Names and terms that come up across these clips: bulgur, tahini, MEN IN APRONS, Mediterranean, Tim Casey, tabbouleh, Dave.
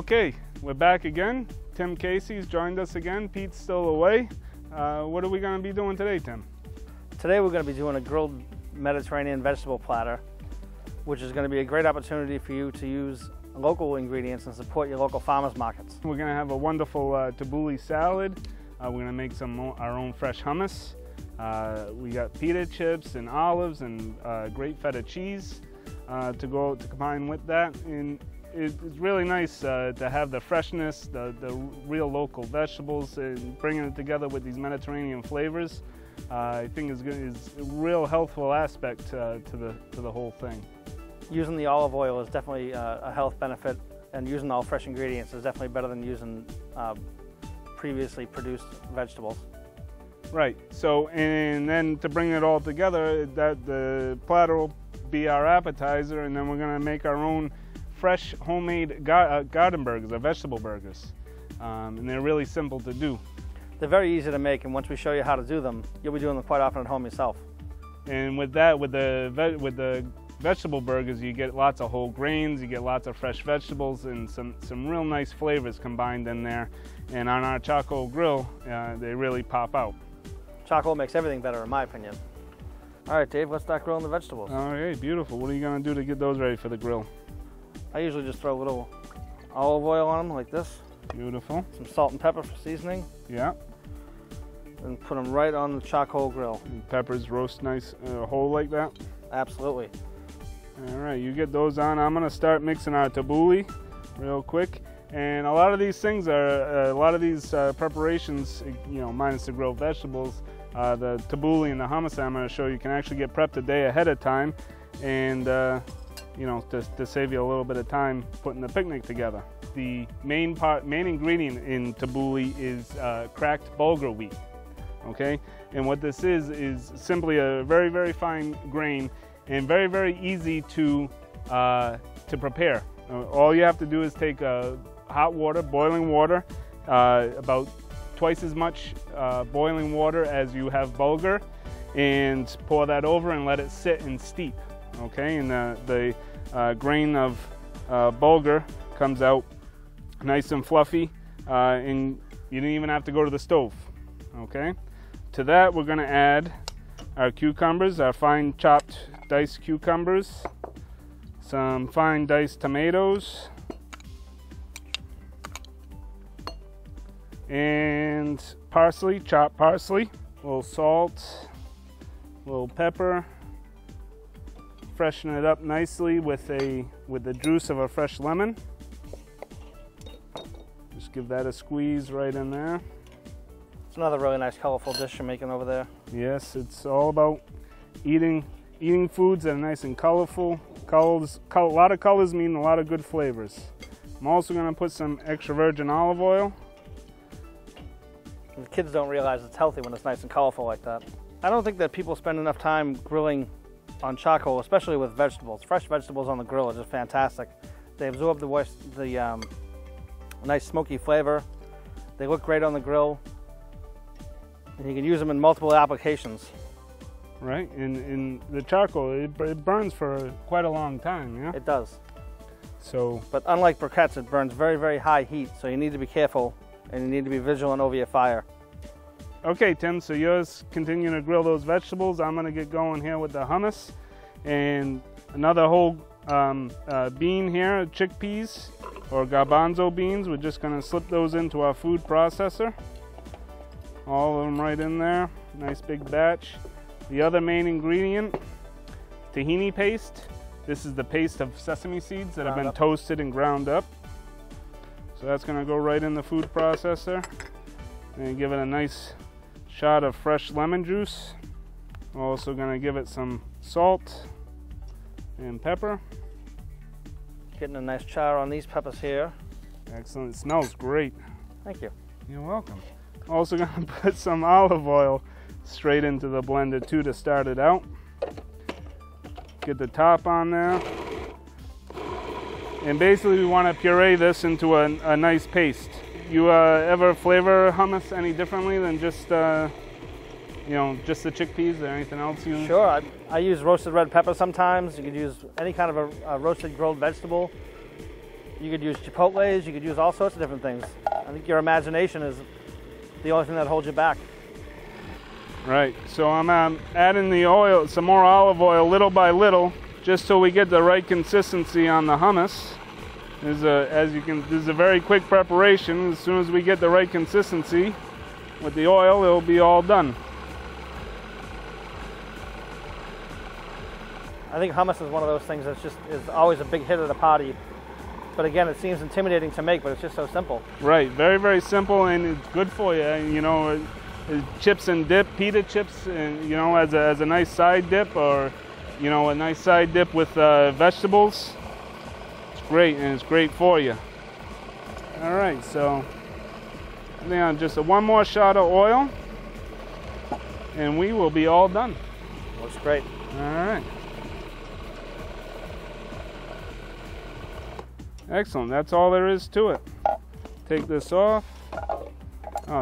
Okay, we're back again. Tim Casey's joined us again. Pete's still away. What are we going to be doing today, Tim? Today we're going to be doing a grilled Mediterranean vegetable platter, which is going to be a great opportunity for you to use local ingredients and support your local farmers markets. We're going to have a wonderful tabbouleh salad. We're going to make our own fresh hummus. We got pita chips and olives and great feta cheese to go to combine with that. And it's really nice to have the freshness, the real local vegetables, and bringing it together with these Mediterranean flavors. I think is a real healthful aspect to the whole thing. Using the olive oil is definitely a health benefit, and using all fresh ingredients is definitely better than using previously produced vegetables. Right. So, and then to bring it all together, that the platter will be our appetizer, and then we're going to make our own fresh homemade garden burgers, or vegetable burgers, and they're really simple to do. They're very easy to make, and once we show you how to do them, you'll be doing them quite often at home yourself. And with that, with the vegetable burgers, you get lots of whole grains, you get lots of fresh vegetables, and some real nice flavors combined in there. And on our charcoal grill, they really pop out. Charcoal makes everything better, in my opinion. All right, Dave, let's start grilling the vegetables. All right, beautiful. What are you gonna do to get those ready for the grill? I usually just throw a little olive oil on them like this. Beautiful. Some salt and pepper for seasoning. Yeah. And put them right on the charcoal grill. And peppers roast nice whole like that? Absolutely. All right, you get those on. I'm going to start mixing our tabbouleh real quick. And a lot of these things are, preparations, you know, minus the grilled vegetables, the tabbouleh and the hummus I'm going to show you can actually get prepped a day ahead of time. And you know, to save you a little bit of time putting the picnic together. The main ingredient in tabbouleh is cracked bulgur wheat, okay? And what this is simply a very, very fine grain and very, very easy to prepare. All you have to do is take hot water, boiling water, about twice as much boiling water as you have bulgur, and pour that over and let it sit and steep. Okay, and the grain of bulgur comes out nice and fluffy, and you don't even have to go to the stove. Okay, to that we're going to add our cucumbers, our fine chopped diced cucumbers, some fine diced tomatoes, and parsley, chopped parsley, a little salt, a little pepper. Freshen it up nicely with the juice of a fresh lemon. Just give that a squeeze right in there. It's another really nice colorful dish you're making over there. Yes, it's all about eating foods that are nice and colorful. A lot of colors mean a lot of good flavors. I'm also going to put some extra virgin olive oil. The kids don't realize it's healthy when it's nice and colorful like that. I don't think that people spend enough time grilling on charcoal, especially with vegetables. Fresh vegetables on the grill are just fantastic. They absorb the nice smoky flavor. They look great on the grill, and you can use them in multiple applications. Right, and the charcoal, it burns for quite a long time, yeah? It does. So, but unlike briquettes, it burns very, very high heat, so you need to be careful, and you need to be vigilant over your fire. Okay, Tim, so yours continuing to grill those vegetables. I'm going to get going here with the hummus and another whole bean here, chickpeas or garbanzo beans. We're just going to slip those into our food processor. All of them right in there. Nice big batch. The other main ingredient, tahini paste. This is the paste of sesame seeds that have been toasted and ground up. So that's going to go right in the food processor. And give it a nice shot of fresh lemon juice. We're also going to give it some salt and pepper. Getting a nice char on these peppers here. Excellent. It smells great. Thank you. You're welcome. Also going to put some olive oil straight into the blender too to start it out. Get the top on there. And basically we want to puree this into a nice paste. You ever flavor hummus any differently than just, you know, just the chickpeas or anything else you use? Sure, I use roasted red pepper sometimes. You could use any kind of a roasted grilled vegetable. You could use Chipotles, you could use all sorts of different things. I think your imagination is the only thing that holds you back. Right, so I'm adding the oil, some more olive oil, little by little, just so we get the right consistency on the hummus. This is a very quick preparation. As soon as we get the right consistency with the oil, it'll be all done. I think hummus is one of those things that's just is always a big hit at a party. But again, it seems intimidating to make, but it's just so simple. Right, very, very simple, and it's good for you. You know, chips and dip, pita chips, and you know, as a nice side dip, or you know, a nice side dip with vegetables. It's great, and it's great for you. All right, so I think I'm just one more shot of oil, and we will be all done. Looks great. All right. Excellent, that's all there is to it. Take this off. Oh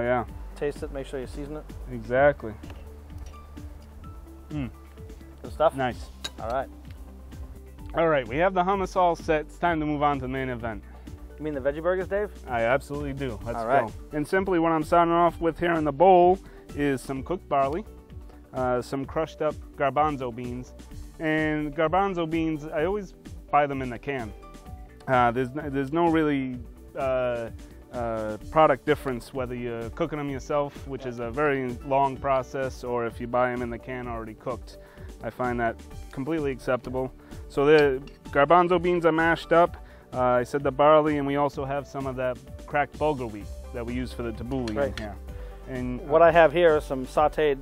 yeah. Taste it, make sure you season it. Exactly. Good stuff? Nice. All right. All right, we have the hummus all set. It's time to move on to the main event. You mean the veggie burgers, Dave? I absolutely do. Let's go. And simply what I'm starting off with here in the bowl is some cooked barley, some crushed up garbanzo beans. And garbanzo beans, I always buy them in the can. There's no really product difference whether you're cooking them yourself, which is a very long process, or if you buy them in the can already cooked. I find that completely acceptable. So the garbanzo beans are mashed up. I said the barley, and we also have some of that cracked bulgur wheat that we use for the tabbouleh in here. And what I have here is some sauteed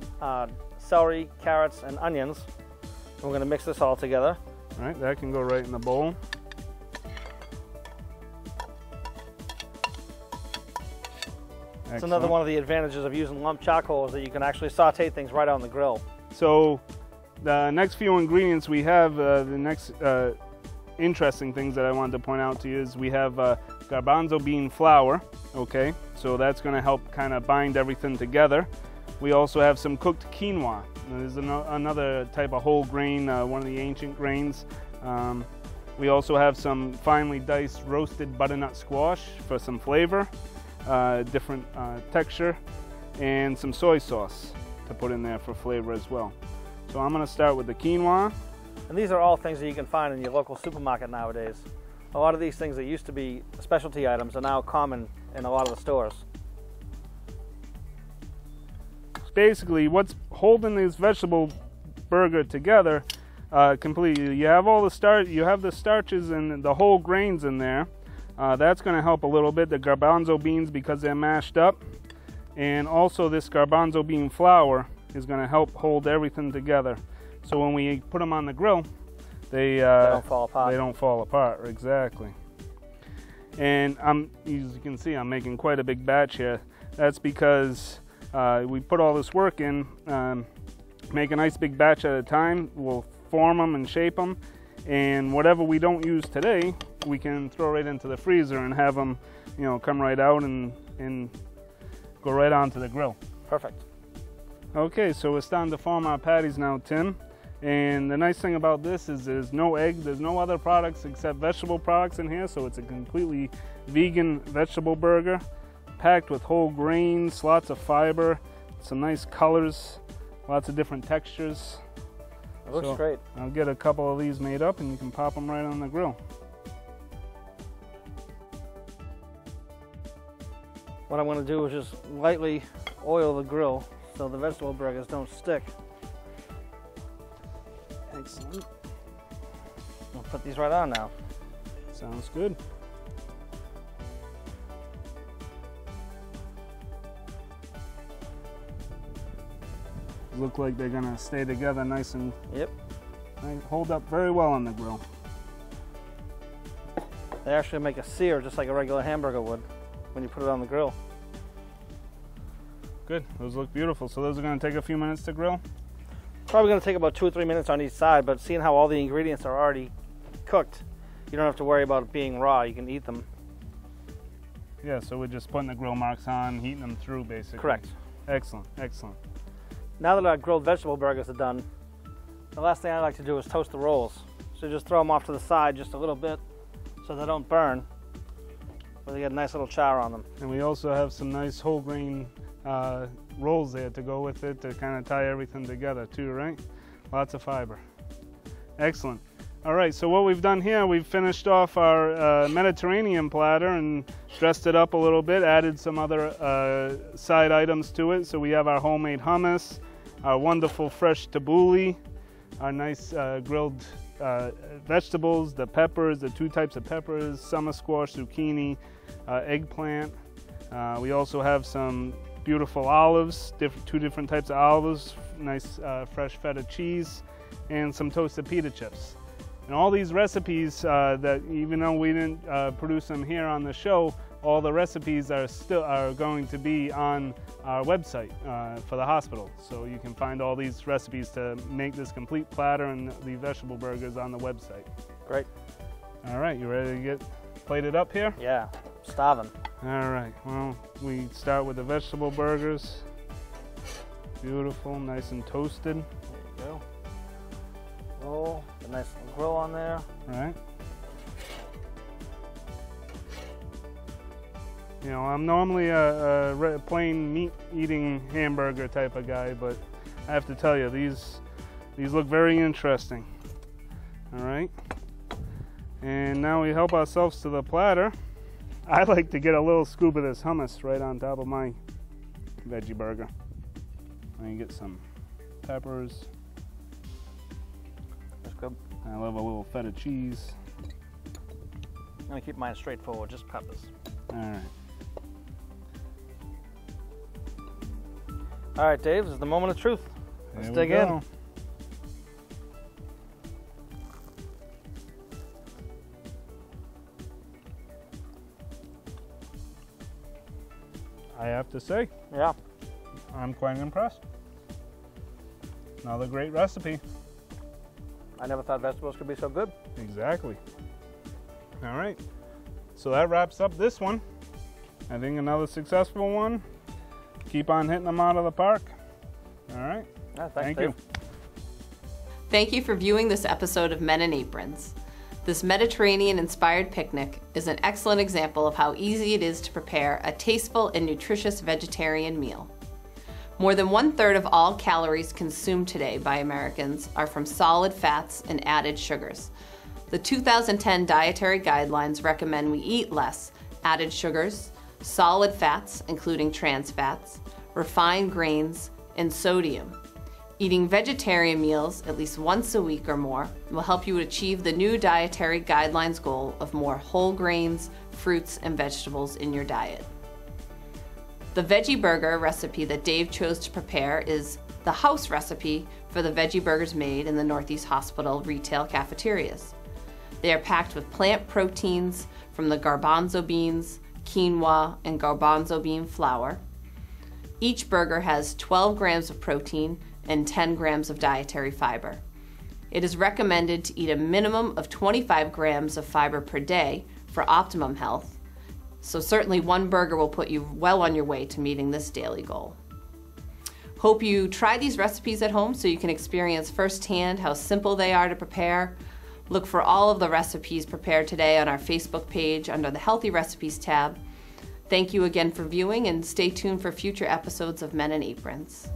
celery, carrots, and onions. We're going to mix this all together. All right, that can go right in the bowl. It's another one of the advantages of using lump charcoal is that you can actually saute things right on the grill. So the next few ingredients we have, the next interesting things that I wanted to point out to you is we have garbanzo bean flour, okay? So that's gonna help kind of bind everything together. We also have some cooked quinoa. There's another type of whole grain, one of the ancient grains. We also have some finely diced roasted butternut squash for some flavor. Different texture, and some soy sauce to put in there for flavor as well. So I'm going to start with the quinoa. And these are all things that you can find in your local supermarket nowadays. A lot of these things that used to be specialty items are now common in a lot of the stores. Basically, what's holding this vegetable burger together completely, you have all the starches and the whole grains in there. That's going to help a little bit, the garbanzo beans, because they're mashed up. And also this garbanzo bean flour is going to help hold everything together. So when we put them on the grill, they don't fall apart. They don't fall apart, exactly. And as you can see, I'm making quite a big batch here. That's because we put all this work in, make a nice big batch at a time. We'll form them and shape them. And whatever we don't use today, we can throw right into the freezer and have them, you know, come right out and go right onto the grill. Perfect. Okay, so it's time to form our patties now, Tim. And the nice thing about this is there's no egg, there's no other products except vegetable products in here, so it's a completely vegan vegetable burger, packed with whole grains, lots of fiber, some nice colors, lots of different textures. It looks great. I'll get a couple of these made up and you can pop them right on the grill. What I'm going to do is just lightly oil the grill so the vegetable burgers don't stick. Excellent. I'll put these right on now. Sounds good. Look like they're going to stay together nice and hold up very well on the grill. They actually make a sear just like a regular hamburger would when you put it on the grill. Good, those look beautiful. So those are gonna take a few minutes to grill? Probably gonna take about 2 or 3 minutes on each side, but seeing how all the ingredients are already cooked, you don't have to worry about it being raw, you can eat them. Yeah, so we're just putting the grill marks on, heating them through basically. Correct. Excellent, excellent. Now that our grilled vegetable burgers are done, the last thing I like to do is toast the rolls. So just throw them off to the side just a little bit so they don't burn. where they get a nice little char on them. And we also have some nice whole grain rolls there to go with it to kind of tie everything together too, right? Lots of fiber. Excellent. All right, so what we've done here, we've finished off our Mediterranean platter and dressed it up a little bit, added some other side items to it. So we have our homemade hummus, our wonderful fresh tabbouleh, our nice grilled vegetables, the peppers, the two types of peppers, summer squash, zucchini, eggplant. We also have some beautiful olives, two different types of olives, nice fresh feta cheese, and some toasted pita chips. And all these recipes that, even though we didn't produce them here on the show, all the recipes are going to be on our website for the hospital. So you can find all these recipes to make this complete platter and the vegetable burgers on the website. Great. All right, you ready to get plated up here? Yeah, starving. All right, well, we start with the vegetable burgers. Beautiful, nice and toasted. There you go. Roll, a nice little grill on there. All right. You know, I'm normally a plain meat-eating hamburger type of guy, but I have to tell you, these look very interesting. All right. And now we help ourselves to the platter. I like to get a little scoop of this hummus right on top of my veggie burger. And you get some peppers. That's good. I love a little feta cheese. I'm gonna keep mine straightforward, just peppers. All right. All right, Dave, this is the moment of truth. Let's dig in. I have to say, yeah, I'm quite impressed. Another great recipe. I never thought vegetables could be so good. Exactly. All right, so that wraps up this one. I think another successful one. Keep on hitting them out of the park. All right. Yeah, thank you. Thank you for viewing this episode of Men in Aprons. This Mediterranean-inspired picnic is an excellent example of how easy it is to prepare a tasteful and nutritious vegetarian meal. More than 1/3 of all calories consumed today by Americans are from solid fats and added sugars. The 2010 dietary guidelines recommend we eat less added sugars, solid fats, including trans fats, refined grains, and sodium. Eating vegetarian meals at least once a week or more will help you achieve the new dietary guidelines goal of more whole grains, fruits, and vegetables in your diet. The veggie burger recipe that Dave chose to prepare is the house recipe for the veggie burgers made in the Northeast Hospital retail cafeterias. They are packed with plant proteins from the garbanzo beans, quinoa, and garbanzo bean flour. Each burger has 12 grams of protein and 10 grams of dietary fiber. It is recommended to eat a minimum of 25 grams of fiber per day for optimum health, so certainly one burger will put you well on your way to meeting this daily goal. Hope you try these recipes at home so you can experience firsthand how simple they are to prepare. Look for all of the recipes prepared today on our Facebook page under the Healthy Recipes tab. Thank you again for viewing, and stay tuned for future episodes of Men in Aprons.